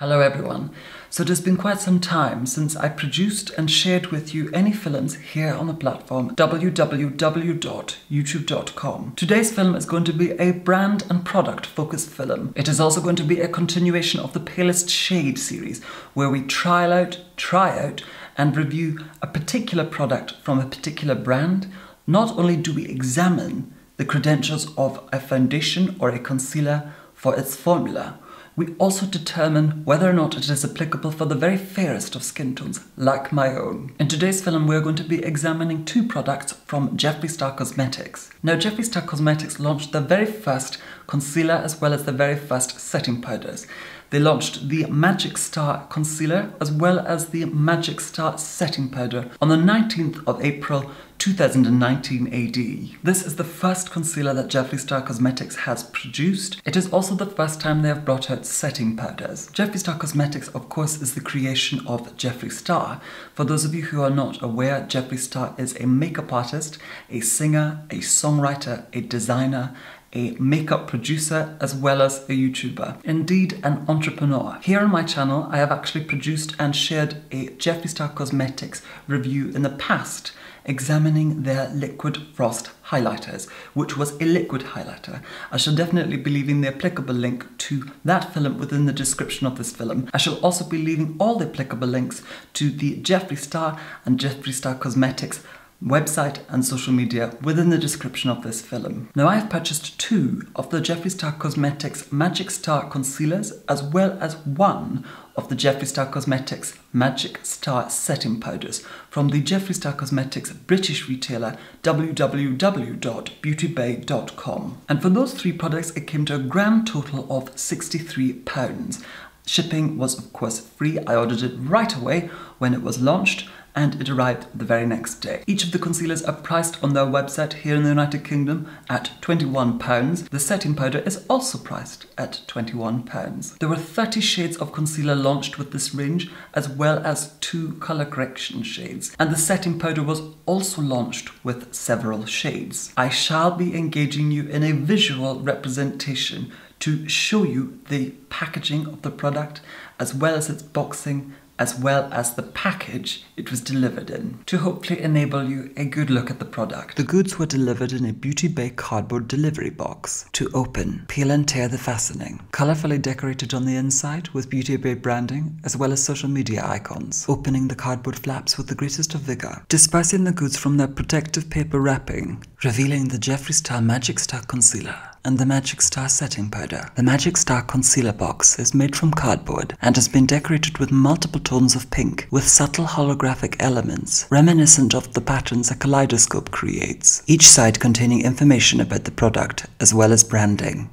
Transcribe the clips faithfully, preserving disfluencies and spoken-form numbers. Hello everyone. So it has been quite some time since I produced and shared with you any films here on the platform w w w dot youtube dot com. Today's film is going to be a brand and product focused film. It is also going to be a continuation of the Palest Shade series, where we trial out, try out and review a particular product from a particular brand. Not only do we examine the credentials of a foundation or a concealer for its formula, we also determine whether or not it is applicable for the very fairest of skin tones, like my own. In today's film, we're going to be examining two products from Jeffree Star Cosmetics. Now, Jeffree Star Cosmetics launched their very first concealer as well as their very first setting powders. They launched the Magic Star Concealer as well as the Magic Star Setting Powder on the nineteenth of April two thousand nineteen A D. This is the first concealer that Jeffree Star Cosmetics has produced. It is also the first time they have brought out setting powders. Jeffree Star Cosmetics, of course, is the creation of Jeffree Star. For those of you who are not aware, Jeffree Star is a makeup artist, a singer, a songwriter, a designer, a makeup producer, as well as a YouTuber. Indeed, an entrepreneur. Here on my channel, I have actually produced and shared a Jeffree Star Cosmetics review in the past, examining their Liquid Frost highlighters, which was a liquid highlighter. I shall definitely be leaving the applicable link to that film within the description of this film. I shall also be leaving all the applicable links to the Jeffree Star and Jeffree Star Cosmetics website and social media within the description of this film. Now, I have purchased two of the Jeffree Star Cosmetics Magic Star Concealers as well as one of the Jeffree Star Cosmetics Magic Star Setting Powders from the Jeffree Star Cosmetics British retailer w w w dot beauty bay dot com. And for those three products, it came to a grand total of sixty-three pounds. Shipping was, of course, free. I ordered it right away when it was launched, and it arrived the very next day. Each of the concealers are priced on their website here in the United Kingdom at twenty-one pounds. The setting powder is also priced at twenty-one pounds. There were thirty shades of concealer launched with this range, as well as two colour correction shades. And the setting powder was also launched with several shades. I shall be engaging you in a visual representation to show you the packaging of the product, as well as its boxing, as well as the package it was delivered in, to hopefully enable you a good look at the product. The goods were delivered in a Beauty Bay cardboard delivery box. To open, peel and tear the fastening. Colourfully decorated on the inside with Beauty Bay branding as well as social media icons. Opening the cardboard flaps with the greatest of vigour. Dispersing the goods from their protective paper wrapping, revealing the Jeffree Star Magic Star Concealer and the Magic Star Setting Powder. The Magic Star Concealer box is made from cardboard and has been decorated with multiple tones of pink with subtle holographic elements reminiscent of the patterns a kaleidoscope creates, each side containing information about the product as well as branding.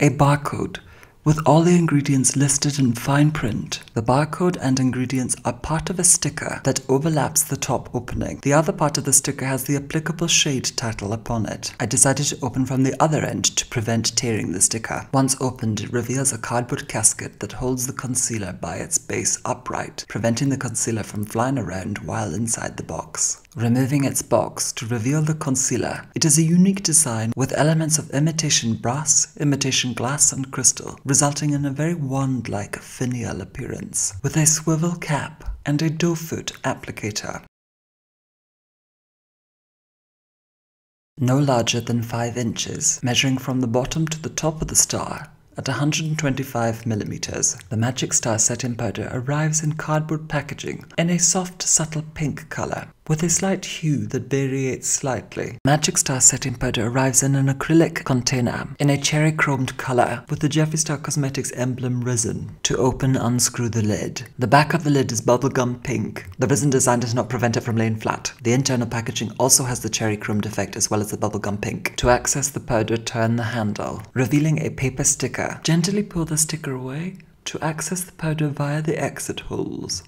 A barcode with all the ingredients listed in fine print. The barcode and ingredients are part of a sticker that overlaps the top opening. The other part of the sticker has the applicable shade title upon it. I decided to open from the other end to prevent tearing the sticker. Once opened, it reveals a cardboard casket that holds the concealer by its base upright, preventing the concealer from flying around while inside the box. Removing its box to reveal the concealer. It is a unique design with elements of imitation brass, imitation glass and crystal, resulting in a very wand-like finial appearance, with a swivel cap and a doe foot applicator. No larger than five inches, measuring from the bottom to the top of the star at one hundred twenty-five millimeters. The Magic Star Setting Powder arrives in cardboard packaging in a soft, subtle pink color, with a slight hue that variates slightly. Magic Star Setting Powder arrives in an acrylic container in a cherry chromed colour with the Jeffree Star Cosmetics emblem risen. To open, unscrew the lid. The back of the lid is bubblegum pink. The resin design does not prevent it from laying flat. The internal packaging also has the cherry chromed effect as well as the bubblegum pink. To access the powder, turn the handle, revealing a paper sticker. Gently pull the sticker away to access the powder via the exit holes.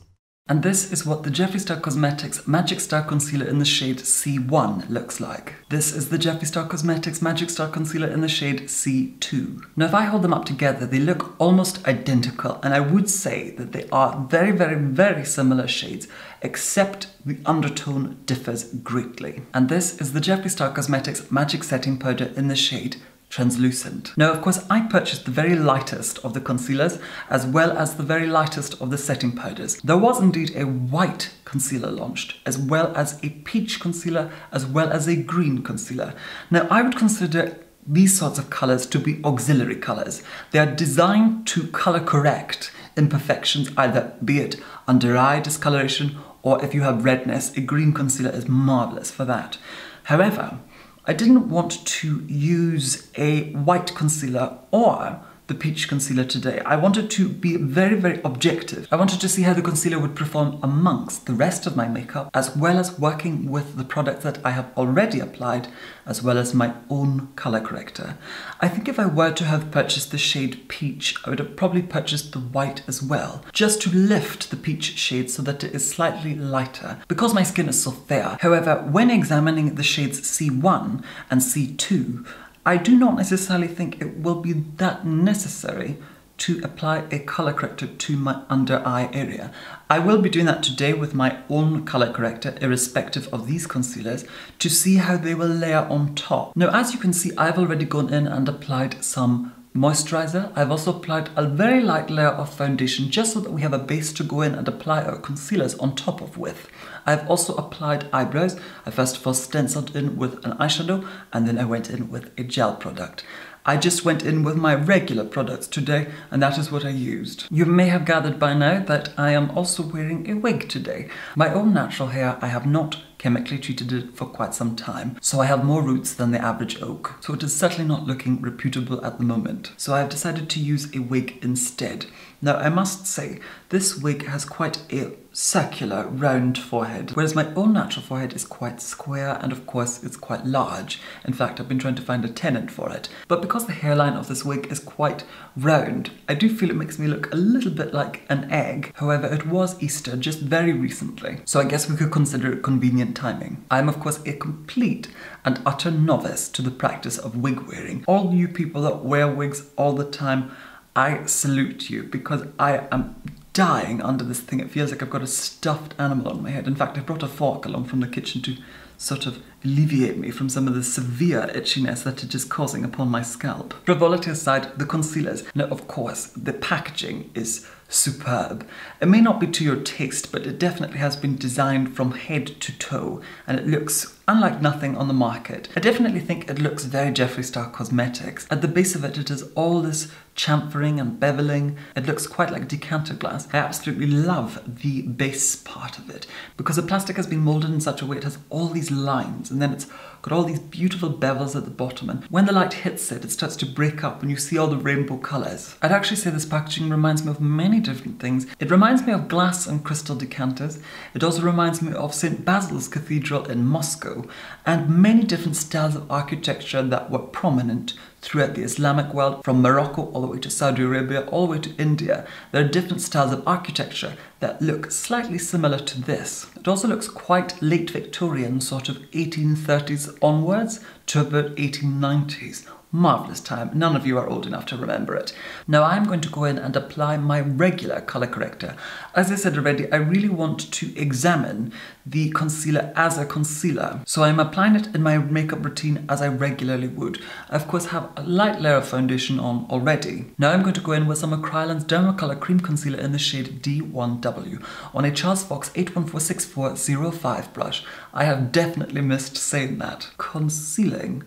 And this is what the Jeffree Star Cosmetics Magic Star Concealer in the shade C one looks like. This is the Jeffree Star Cosmetics Magic Star Concealer in the shade C two. Now, if I hold them up together, they look almost identical, and I would say that they are very, very, very similar shades, except the undertone differs greatly. And this is the Jeffree Star Cosmetics Magic Setting Powder in the shade translucent. Now, of course, I purchased the very lightest of the concealers as well as the very lightest of the setting powders. There was indeed a white concealer launched, as well as a peach concealer, as well as a green concealer. Now, I would consider these sorts of colors to be auxiliary colors. They are designed to color correct imperfections, either be it under eye discoloration or if you have redness, a green concealer is marvelous for that. However, I didn't want to use a white concealer or the peach concealer today. I wanted to be very, very objective. I wanted to see how the concealer would perform amongst the rest of my makeup, as well as working with the products that I have already applied, as well as my own color corrector. I think if I were to have purchased the shade peach, I would have probably purchased the white as well, just to lift the peach shade so that it is slightly lighter, because my skin is so fair. However, when examining the shades C one and C two, I do not necessarily think it will be that necessary to apply a color corrector to my under eye area. I will be doing that today with my own color corrector, irrespective of these concealers, to see how they will layer on top. Now, as you can see, I've already gone in and applied some moisturizer. I've also applied a very light layer of foundation just so that we have a base to go in and apply our concealers on top of with. I've also applied eyebrows. I first of all stenciled in with an eyeshadow and then I went in with a gel product. I just went in with my regular products today and that is what I used. You may have gathered by now that I am also wearing a wig today. My own natural hair, I have not chemically treated it for quite some time, so I have more roots than the average oak. So it is certainly not looking reputable at the moment. So I have decided to use a wig instead. Now I must say, this wig has quite a circular round forehead, whereas my own natural forehead is quite square and of course it's quite large. In fact, I've been trying to find a tenant for it. But because the hairline of this wig is quite round, I do feel it makes me look a little bit like an egg. However, it was Easter just very recently, so I guess we could consider it convenient timing. I'm of course a complete and utter novice to the practice of wig wearing. All you people that wear wigs all the time, I salute you because I am dying under this thing. It feels like I've got a stuffed animal on my head. In fact, I brought a fork along from the kitchen to sort of alleviate me from some of the severe itchiness that it is causing upon my scalp. Frivolity aside, the concealers. Now, of course, the packaging is superb. It may not be to your taste, but it definitely has been designed from head to toe, and it looks unlike nothing on the market. I definitely think it looks very Jeffree Star Cosmetics. At the base of it, it is all this chamfering and beveling. It looks quite like decanter glass. I absolutely love the base part of it because the plastic has been molded in such a way it has all these lines and then it's got all these beautiful bevels at the bottom, and when the light hits it, it starts to break up and you see all the rainbow colours. I'd actually say this packaging reminds me of many different things. It reminds me of glass and crystal decanters. It also reminds me of Saint Basil's Cathedral in Moscow and many different styles of architecture that were prominent throughout the Islamic world, from Morocco all the way to Saudi Arabia, all the way to India. There are different styles of architecture that look slightly similar to this. It also looks quite late Victorian, sort of eighteen thirties onwards to about eighteen nineties. Marvellous time. None of you are old enough to remember it. Now I'm going to go in and apply my regular colour corrector. As I said already, I really want to examine the concealer as a concealer. So I'm applying it in my makeup routine as I regularly would. I of course have a light layer of foundation on already. Now I'm going to go in with some of Krylan's Dermacolor Cream Concealer in the shade D one W on a Charles Fox eight one four six four zero five brush. I have definitely missed saying that. Concealing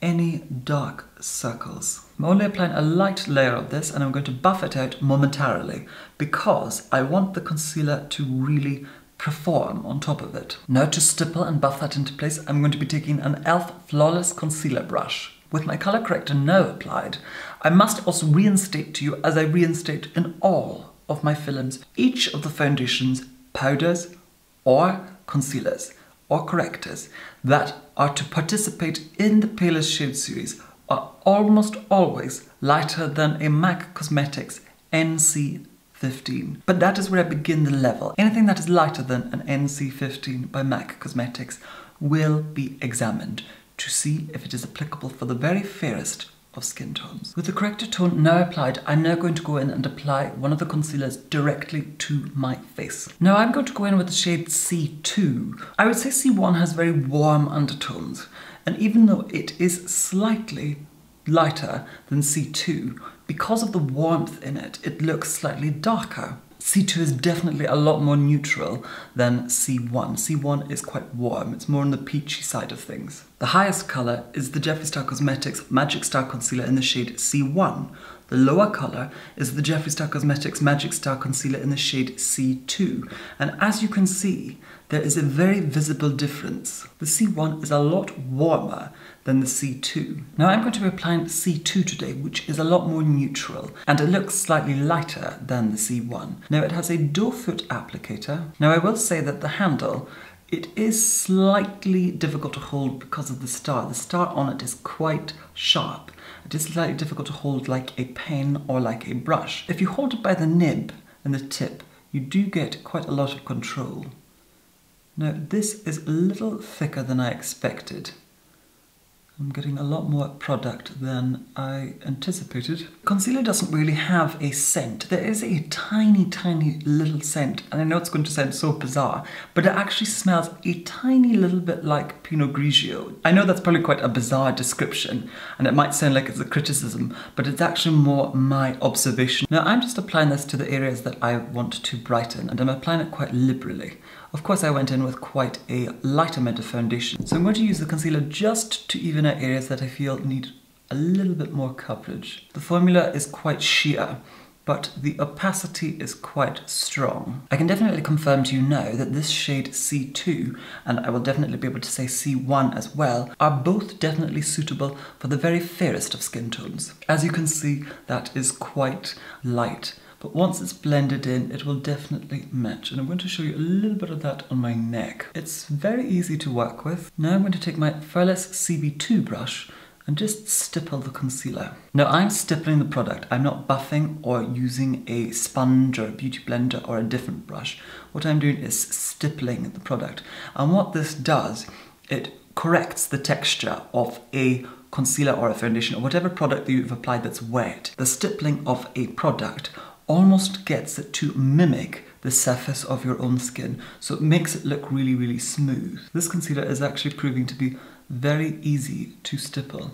any dark circles. I'm only applying a light layer of this and I'm going to buff it out momentarily because I want the concealer to really perform on top of it. Now to stipple and buff that into place, I'm going to be taking an e l f. Flawless Concealer Brush. With my colour corrector now applied, I must also reinstate to you, as I reinstate in all of my films, each of the foundation's powders or concealers or correctors that are to participate in the Palest Shade series are almost always lighter than a MAC Cosmetics N C fifteen. But that is where I begin the level. Anything that is lighter than an N C fifteen by MAC Cosmetics will be examined to see if it is applicable for the very fairest of skin tones. With the corrector tone now applied, I'm now going to go in and apply one of the concealers directly to my face. Now I'm going to go in with the shade C two. I would say C one has very warm undertones, and even though it is slightly lighter than C two. Because of the warmth in it, it looks slightly darker. C two is definitely a lot more neutral than C one. C one is quite warm, it's more on the peachy side of things. The highest colour is the Jeffree Star Cosmetics Magic Star Concealer in the shade C one. The lower colour is the Jeffree Star Cosmetics Magic Star Concealer in the shade C two. And as you can see, there is a very visible difference. The C one is a lot warmer than the C two. Now I'm going to be applying C two today, which is a lot more neutral, and it looks slightly lighter than the C one. Now it has a doe foot applicator. Now I will say that the handle, it is slightly difficult to hold because of the star. The star on it is quite sharp. It is slightly difficult to hold like a pen or like a brush. If you hold it by the nib and the tip, you do get quite a lot of control. Now this is a little thicker than I expected. I'm getting a lot more product than I anticipated. Concealer doesn't really have a scent. There is a tiny, tiny little scent, and I know it's going to sound so bizarre, but it actually smells a tiny little bit like Pinot Grigio. I know that's probably quite a bizarre description, and it might sound like it's a criticism, but it's actually more my observation. Now, I'm just applying this to the areas that I want to brighten, and I'm applying it quite liberally. Of course, I went in with quite a light amount of foundation. So I'm going to use the concealer just to even out areas that I feel need a little bit more coverage. The formula is quite sheer, but the opacity is quite strong. I can definitely confirm to you now that this shade C two, and I will definitely be able to say C one as well, are both definitely suitable for the very fairest of skin tones. As you can see, that is quite light. But once it's blended in, it will definitely match. And I'm going to show you a little bit of that on my neck. It's very easy to work with. Now I'm going to take my Flawless C B two brush and just stipple the concealer. Now I'm stippling the product. I'm not buffing or using a sponge or a beauty blender or a different brush. What I'm doing is stippling the product. And what this does, it corrects the texture of a concealer or a foundation or whatever product that you've applied that's wet. The stippling of a product almost gets it to mimic the surface of your own skin. So it makes it look really, really smooth. This concealer is actually proving to be very easy to stipple.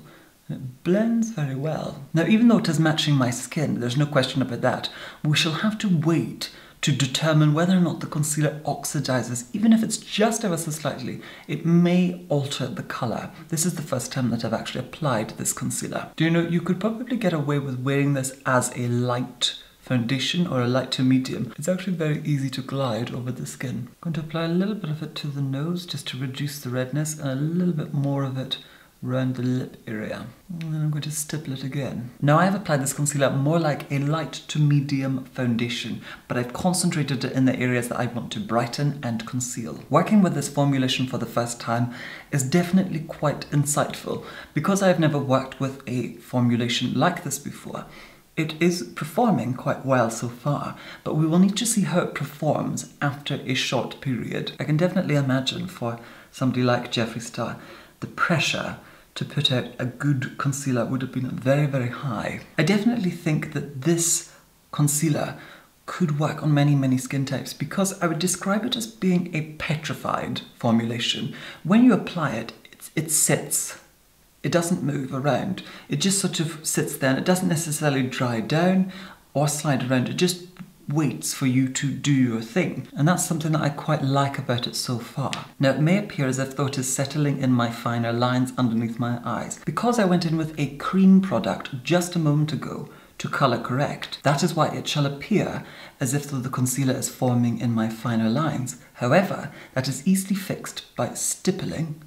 It blends very well. Now, even though it is matching my skin, there's no question about that, we shall have to wait to determine whether or not the concealer oxidizes. Even if it's just ever so slightly, it may alter the color. This is the first time that I've actually applied this concealer. Do you know, you could probably get away with wearing this as a light foundation or a light to medium. It's actually very easy to glide over the skin. I'm going to apply a little bit of it to the nose just to reduce the redness and a little bit more of it around the lip area. And then I'm going to stipple it again. Now I've applied this concealer more like a light to medium foundation, but I've concentrated it in the areas that I want to brighten and conceal. Working with this formulation for the first time is definitely quite insightful. Because I've never worked with a formulation like this before, it is performing quite well so far, but we will need to see how it performs after a short period. I can definitely imagine for somebody like Jeffree Star, the pressure to put out a good concealer would have been very, very high. I definitely think that this concealer could work on many, many skin types because I would describe it as being a petrified formulation. When you apply it, it, it sits. It doesn't move around. It just sort of sits there and it doesn't necessarily dry down or slide around. It just waits for you to do your thing. And that's something that I quite like about it so far. Now it may appear as if though it is settling in my finer lines underneath my eyes. Because I went in with a cream product just a moment ago to color correct, that is why it shall appear as if though the concealer is forming in my finer lines. However, that is easily fixed by stippling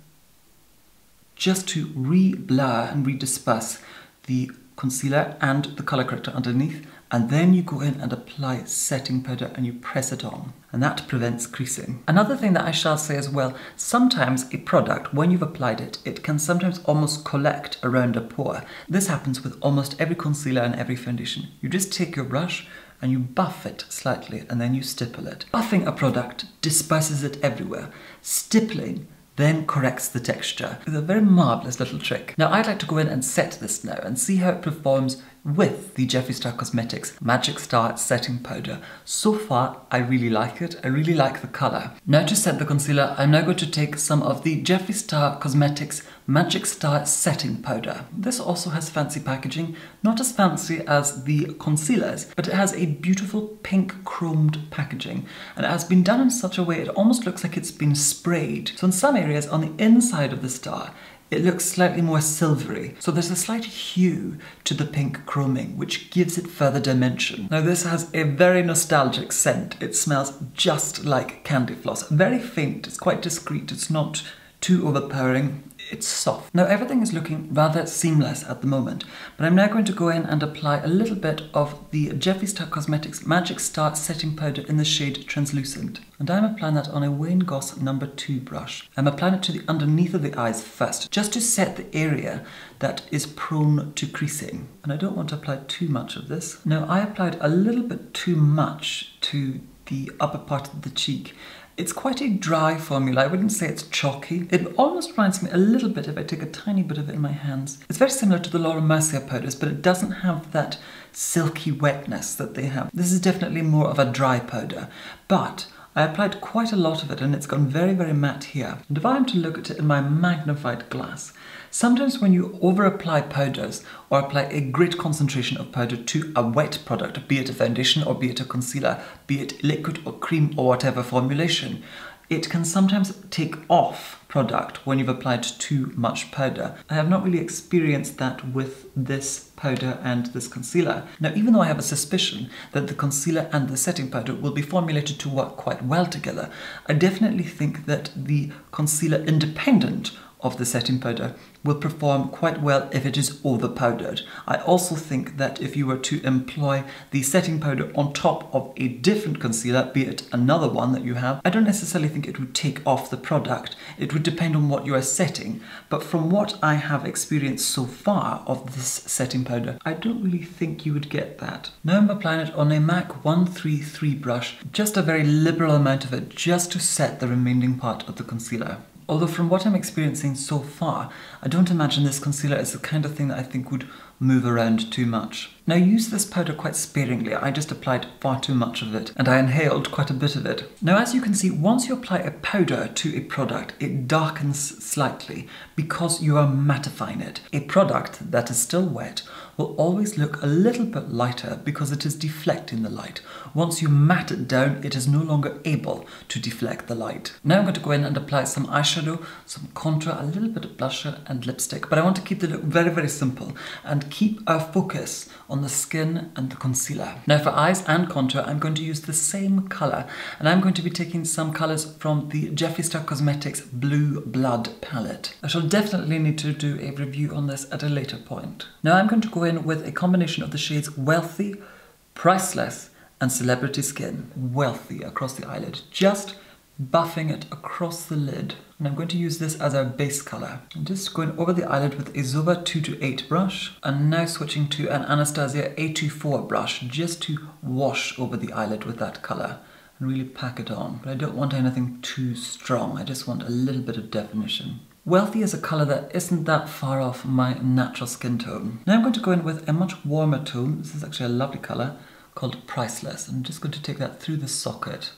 just to re-blur and re-disperse the concealer and the color corrector underneath, and then you go in and apply setting powder and you press it on, and that prevents creasing. Another thing that I shall say as well, sometimes a product, when you've applied it, it can sometimes almost collect around a pore. This happens with almost every concealer and every foundation. You just take your brush and you buff it slightly and then you stipple it. Buffing a product disperses it everywhere. Stippling then corrects the texture. It's a very marvellous little trick. Now I'd like to go in and set this now and see how it performs with the Jeffree Star Cosmetics Magic Star Setting Powder. So far, I really like it. I really like the colour. Now to set the concealer, I'm now going to take some of the Jeffree Star Cosmetics Magic Star Setting Powder. This also has fancy packaging, not as fancy as the concealers, but it has a beautiful pink chromed packaging, and it has been done in such a way it almost looks like it's been sprayed. So in some areas on the inside of the star, it looks slightly more silvery, so there's a slight hue to the pink chroming, which gives it further dimension. Now this has a very nostalgic scent. It smells just like candy floss. Very faint, it's quite discreet, it's not too overpowering, it's soft. Now everything is looking rather seamless at the moment, but I'm now going to go in and apply a little bit of the Jeffree Star Cosmetics Magic Star Setting Powder in the shade Translucent. And I'm applying that on a Wayne Goss number two brush. I'm applying it to the underneath of the eyes first, just to set the area that is prone to creasing. And I don't want to apply too much of this. Now I applied a little bit too much to the upper part of the cheek. It's quite a dry formula. I wouldn't say it's chalky. It almost reminds me a little bit, if I take a tiny bit of it in my hands. It's very similar to the Laura Mercier powders, but it doesn't have that silky wetness that they have. This is definitely more of a dry powder, but I applied quite a lot of it and it's gone very, very matte here. And if I am to look at it in my magnified glass, sometimes when you overapply powders or apply a great concentration of powder to a wet product, be it a foundation or be it a concealer, be it liquid or cream or whatever formulation, it can sometimes take off product when you've applied too much powder. I have not really experienced that with this powder and this concealer. Now, even though I have a suspicion that the concealer and the setting powder will be formulated to work quite well together, I definitely think that the concealer independent of the setting powder will perform quite well if it is over powdered. I also think that if you were to employ the setting powder on top of a different concealer, be it another one that you have, I don't necessarily think it would take off the product. It would depend on what you are setting, but from what I have experienced so far of this setting powder, I don't really think you would get that. Now I'm applying it on a MAC one thirty-three brush, just a very liberal amount of it, just to set the remaining part of the concealer. Although from what I'm experiencing so far, I don't imagine this concealer is the kind of thing that I think would move around too much. Now I use this powder quite sparingly. I just applied far too much of it and I inhaled quite a bit of it. Now as you can see, once you apply a powder to a product, it darkens slightly because you are mattifying it. A product that is still wet will always look a little bit lighter because it is deflecting the light. Once you matte it down, it is no longer able to deflect the light. Now I'm going to go in and apply some eyeshadow, some contour, a little bit of blusher and lipstick, but I want to keep the look very, very simple and keep our focus on the skin and the concealer. Now for eyes and contour, I'm going to use the same color, and I'm going to be taking some colors from the Jeffree Star Cosmetics Blue Blood Palette. I shall definitely need to do a review on this at a later point. Now I'm going to go in with a combination of the shades Wealthy, Priceless, and Celebrity Skin. Wealthy across the eyelid, just buffing it across the lid. And I'm going to use this as our base color. I'm just going over the eyelid with a Zoeva two twenty-eight brush, and now switching to an Anastasia A twenty-four brush just to wash over the eyelid with that color and really pack it on. But I don't want anything too strong. I just want a little bit of definition. Wealthy is a color that isn't that far off my natural skin tone. Now I'm going to go in with a much warmer tone. This is actually a lovely color called Priceless. I'm just going to take that through the socket.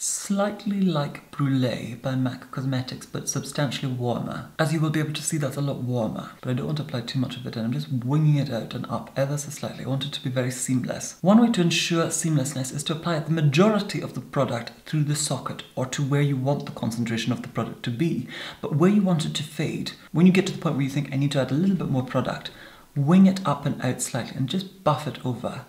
Slightly like Brûlée by MAC Cosmetics, but substantially warmer. As you will be able to see, that's a lot warmer, but I don't want to apply too much of it, and I'm just winging it out and up ever so slightly. I want it to be very seamless. One way to ensure seamlessness is to apply the majority of the product through the socket or to where you want the concentration of the product to be, but where you want it to fade. When you get to the point where you think, I need to add a little bit more product, wing it up and out slightly and just buff it over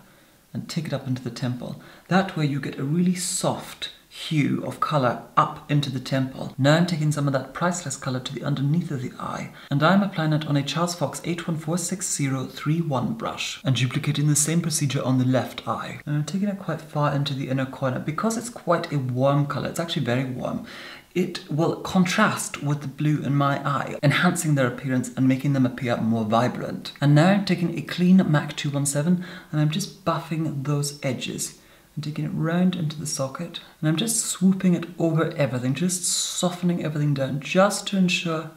and take it up into the temple. That way you get a really soft hue of colour up into the temple. Now I'm taking some of that Priceless colour to the underneath of the eye, and I'm applying it on a Charles Fox eight one four six zero three one brush and duplicating the same procedure on the left eye. And I'm taking it quite far into the inner corner because it's quite a warm colour. It's actually very warm. It will contrast with the blue in my eye, enhancing their appearance and making them appear more vibrant. And now I'm taking a clean MAC two seventeen and I'm just buffing those edges. I'm taking it round into the socket and I'm just swooping it over everything, just softening everything down, just to ensure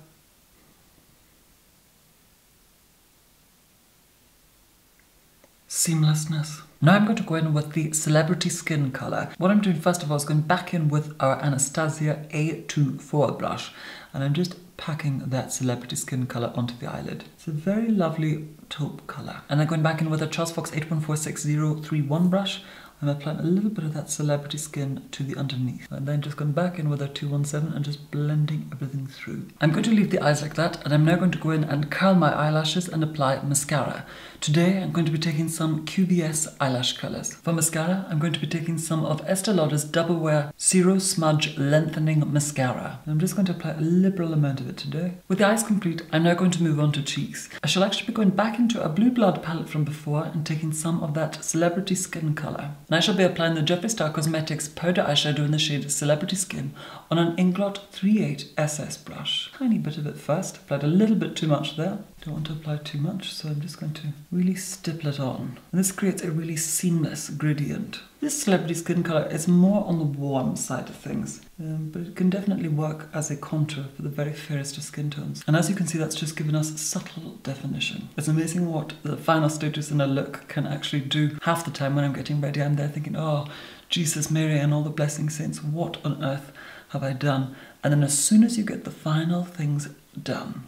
seamlessness. Now I'm going to go in with the Celebrity Skin color. What I'm doing first of all is going back in with our Anastasia A twenty-four brush, and I'm just packing that Celebrity Skin color onto the eyelid. It's a very lovely taupe color. And then going back in with a Charles Fox eight one four six zero three one brush, I'm applying a little bit of that Celebrity Skin to the underneath. And then just going back in with a two one seven and just blending everything through. I'm going to leave the eyes like that, and I'm now going to go in and curl my eyelashes and apply mascara. Today I'm going to be taking some Q B S eyelash colours. For mascara, I'm going to be taking some of Estee Lauder's Double Wear Zero Smudge Lengthening Mascara. And I'm just going to apply a liberal amount of it today. With the eyes complete, I'm now going to move on to cheeks. I shall actually be going back into a Blue Blood palette from before and taking some of that Celebrity Skin colour. And I shall be applying the Jeffree Star Cosmetics Powder Eyeshadow in the shade Celebrity Skin on an Inglot three eight S S brush. Tiny bit of it first, applied a little bit too much there. Don't want to apply too much, so I'm just going to really stipple it on. And this creates a really seamless gradient. This Celebrity Skin colour is more on the warm side of things, um, but it can definitely work as a contour for the very fairest of skin tones. And as you can see, that's just given us subtle definition. It's amazing what the final stages in a look can actually do. Half the time when I'm getting ready, I'm there thinking, oh, Jesus, Mary and all the blessing saints, what on earth have I done? And then as soon as you get the final things done,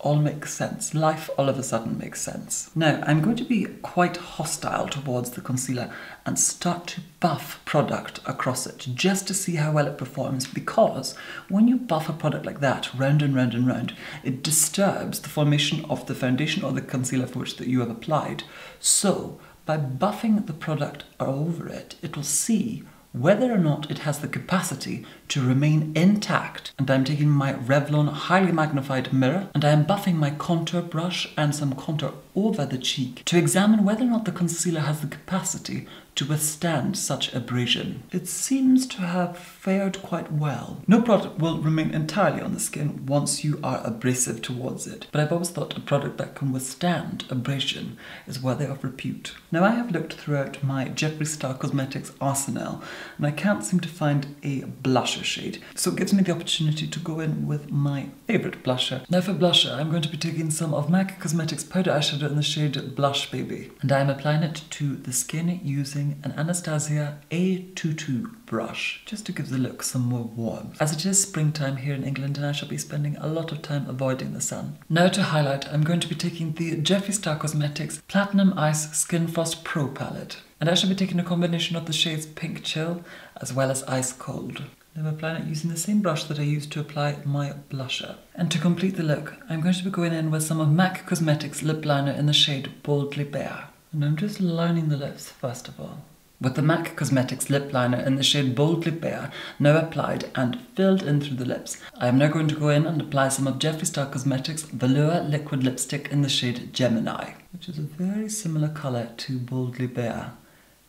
all makes sense. Life all of a sudden makes sense. Now, I'm going to be quite hostile towards the concealer and start to buff product across it just to see how well it performs, because when you buff a product like that, round and round and round, it disturbs the formation of the foundation or the concealer for which that you have applied. So, by buffing the product over it, it will see whether or not it has the capacity to remain intact. And I'm taking my Revlon highly magnified mirror and I am buffing my contour brush and some contour over the cheek to examine whether or not the concealer has the capacity to withstand such abrasion. It seems to have fared quite well. No product will remain entirely on the skin once you are abrasive towards it, but I've always thought a product that can withstand abrasion is worthy of repute. Now I have looked throughout my Jeffree Star Cosmetics arsenal and I can't seem to find a blusher shade, so it gives me the opportunity to go in with my favourite blusher. Now for blusher, I'm going to be taking some of MAC Cosmetics Powder Eyeshadow in the shade Blush Baby, and I am applying it to the skin using an Anastasia A twenty-two brush just to give the look some more warmth, as it is springtime here in England and I shall be spending a lot of time avoiding the sun. Now to highlight, I'm going to be taking the Jeffree Star Cosmetics Platinum Ice Skin Frost Pro palette, and I shall be taking a combination of the shades Pink Chill as well as Ice Cold. I'm applying it using the same brush that I used to apply my blusher. And to complete the look, I'm going to be going in with some of MAC Cosmetics Lip Liner in the shade Boldly Bare. And I'm just lining the lips first of all. With the MAC Cosmetics Lip Liner in the shade Boldly Bare now applied and filled in through the lips, I am now going to go in and apply some of Jeffree Star Cosmetics Velour Liquid Lipstick in the shade Gemini, which is a very similar colour to Boldly Bare.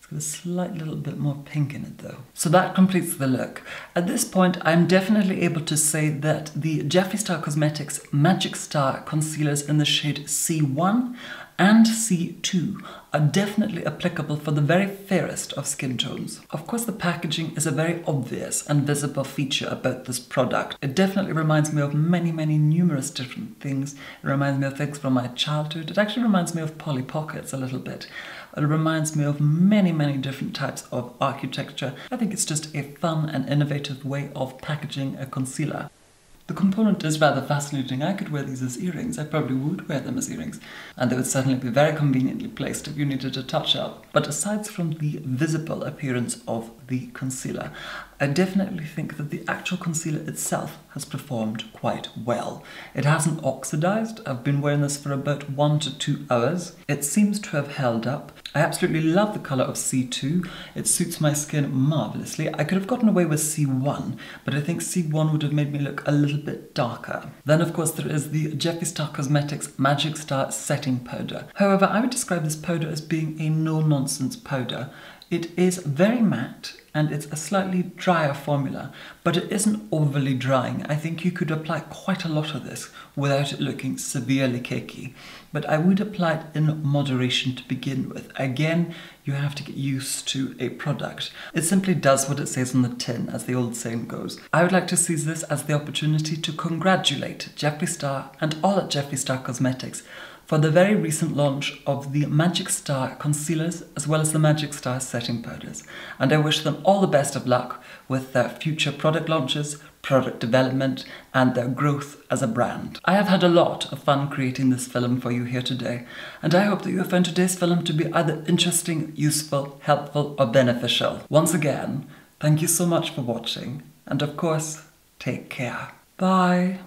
With a slight little bit more pink in it though. So that completes the look. At this point I'm definitely able to say that the Jeffree Star Cosmetics Magic Star Concealers in the shade C one and C two are definitely applicable for the very fairest of skin tones. Of course, the packaging is a very obvious and visible feature about this product. It definitely reminds me of many, many numerous different things. It reminds me of things from my childhood. It actually reminds me of Polly Pockets a little bit. It reminds me of many, many different types of architecture. I think it's just a fun and innovative way of packaging a concealer. The component is rather fascinating. I could wear these as earrings. I probably would wear them as earrings. And they would certainly be very conveniently placed if you needed a touch-up. But aside from the visible appearance of the concealer, I definitely think that the actual concealer itself has performed quite well. It hasn't oxidized. I've been wearing this for about one to two hours. It seems to have held up. I absolutely love the colour of C two. It suits my skin marvellously. I could have gotten away with C one, but I think C one would have made me look a little bit darker. Then of course there is the Jeffree Star Cosmetics Magic Star Setting Powder. However, I would describe this powder as being a no-nonsense powder. It is very matte and it's a slightly drier formula, but it isn't overly drying. I think you could apply quite a lot of this without it looking severely cakey. But I would apply it in moderation to begin with. Again, you have to get used to a product. It simply does what it says on the tin, as the old saying goes. I would like to seize this as the opportunity to congratulate Jeffree Star and all at Jeffree Star Cosmetics for the very recent launch of the Magic Star Concealers as well as the Magic Star Setting Powders, and I wish them all the best of luck with their future product launches, product development and their growth as a brand. I have had a lot of fun creating this film for you here today, and I hope that you have found today's film to be either interesting, useful, helpful or beneficial. Once again, thank you so much for watching, and of course, take care. Bye!